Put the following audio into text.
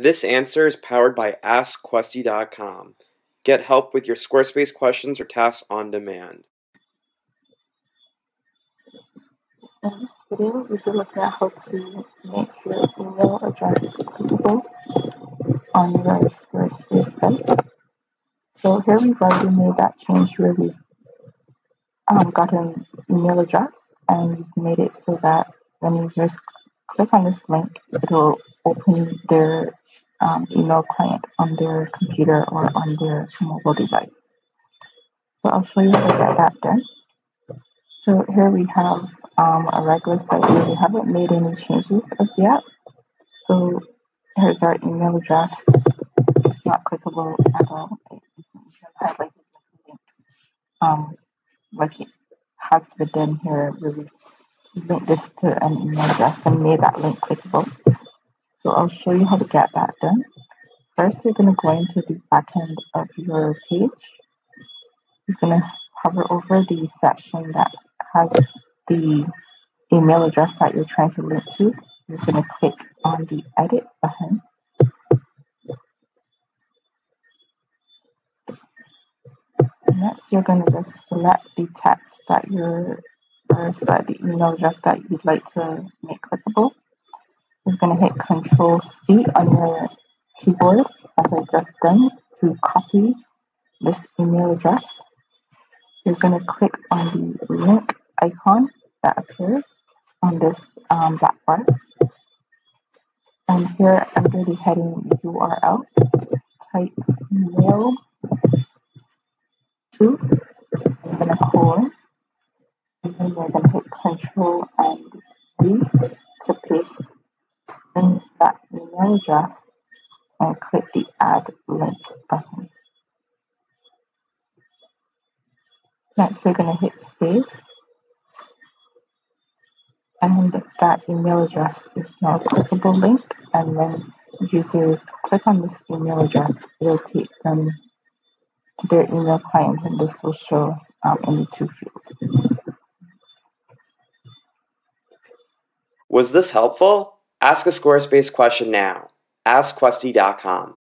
This answer is powered by AskQuesty.com. Get help with your Squarespace questions or tasks on demand. In this video, we will look at how to make your email address clickable on your Squarespace site. So here we've already made that change where we got an email address and we've made it so that when users click on this link, it will open their email client on their computer or on their mobile device. So I'll show you how to get that done. So here we have a regular site where we haven't made any changes as yet. So here's our email address. It's not clickable at all. It isn't highlighted like it has been done here, where we linked this to an email address and made that link clickable. So I'll show you how to get that done. First, you're going to go into the back end of your page. You're going to hover over the section that has the email address that you're trying to link to. You're going to click on the edit button. Next, you're going to just select the text that select the email address that you'd like to make clickable. You're going to hit Control-C on your keyboard, as I've just done, to copy this email address. You're going to click on the link icon that appears on this black bar. And here, under the heading URL, type mail to, I'm going to colon, and then you're going to hit Control and V to paste in that email address and click the Add Link button. Next, you're going to hit Save, and that email address is now a clickable link, and when users click on this email address, it'll take them to their email client, and this will show in the To field. Was this helpful? Ask a Squarespace question now. AskQuesty.com.